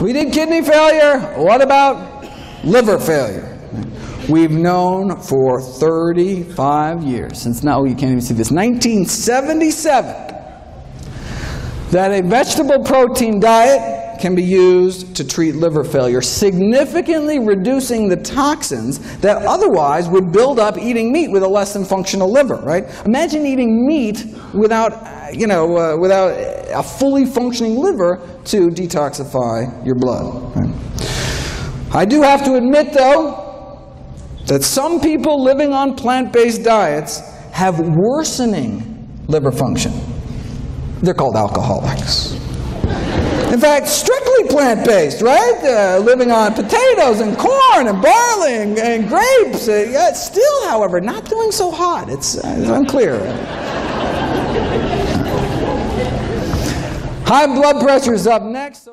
We did kidney failure. What about liver failure? We've known for 35 years, since now you can't even see this, 1977, that a vegetable protein diet can be used to treat liver failure, significantly reducing the toxins that otherwise would build up eating meat with a less than functional liver, right? Imagine eating meat without, without a fully functioning liver to detoxify your blood, right? I do have to admit, though, that some people living on plant-based diets have worsening liver function. They're called alcoholics. In fact, strictly plant-based, right? Living on potatoes and corn and barley and grapes. Yeah, still, however, not doing so hot. It's unclear. High blood pressure is up next.